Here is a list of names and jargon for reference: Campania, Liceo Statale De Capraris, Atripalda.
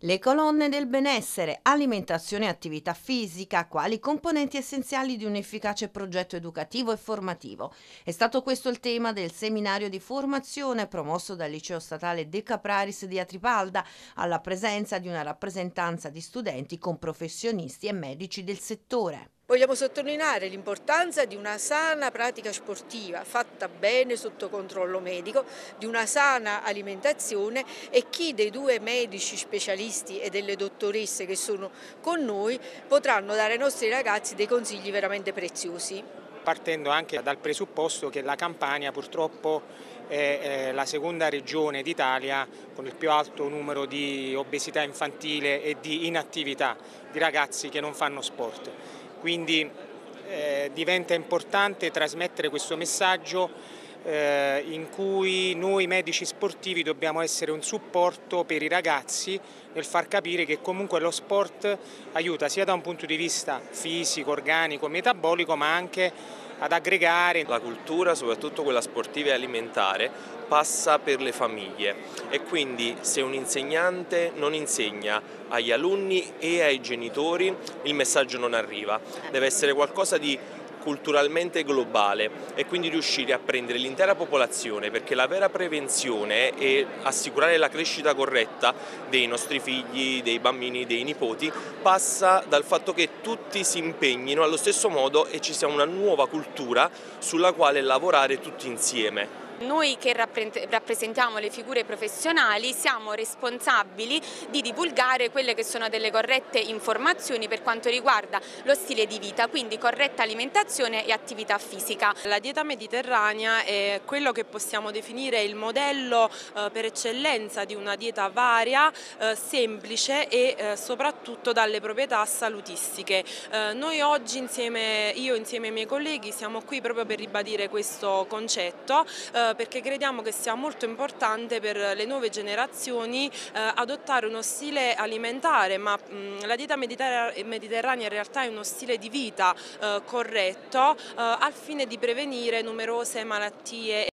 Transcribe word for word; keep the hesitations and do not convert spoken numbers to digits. Le colonne del benessere, alimentazione e attività fisica, quali componenti essenziali di un efficace progetto educativo e formativo. È stato questo il tema del seminario di formazione promosso dal Liceo Statale De Capraris di Atripalda, alla presenza di una rappresentanza di studenti con professionisti e medici del settore. Vogliamo sottolineare l'importanza di una sana pratica sportiva fatta bene sotto controllo medico, di una sana alimentazione e chi dei due medici specialisti e delle dottoresse che sono con noi potranno dare ai nostri ragazzi dei consigli veramente preziosi. Partendo anche dal presupposto che la Campania purtroppo è la seconda regione d'Italia con il più alto numero di obesità infantile e di inattività di ragazzi che non fanno sport. Quindi eh, diventa importante trasmettere questo messaggio eh, in cui noi medici sportivi dobbiamo essere un supporto per i ragazzi nel far capire che comunque lo sport aiuta sia da un punto di vista fisico, organico, metabolico, ma anche ad aggregare. La cultura, soprattutto quella sportiva e alimentare, passa per le famiglie e quindi se un insegnante non insegna agli alunni e ai genitori il messaggio non arriva, deve essere qualcosa di culturalmente globale e quindi riuscire a prendere l'intera popolazione, perché la vera prevenzione e assicurare la crescita corretta dei nostri figli, dei bambini, dei nipoti passa dal fatto che tutti si impegnino allo stesso modo e ci sia una nuova cultura sulla quale lavorare tutti insieme. Noi che rappresentiamo le figure professionali siamo responsabili di divulgare quelle che sono delle corrette informazioni per quanto riguarda lo stile di vita, quindi corretta alimentazione e attività fisica. La dieta mediterranea è quello che possiamo definire il modello per eccellenza di una dieta varia, semplice e soprattutto dalle proprietà salutistiche. Noi oggi insieme, io insieme ai miei colleghi siamo qui proprio per ribadire questo concetto, perché crediamo che sia molto importante per le nuove generazioni adottare uno stile alimentare, ma la dieta mediterranea in realtà è uno stile di vita corretto al fine di prevenire numerose malattie.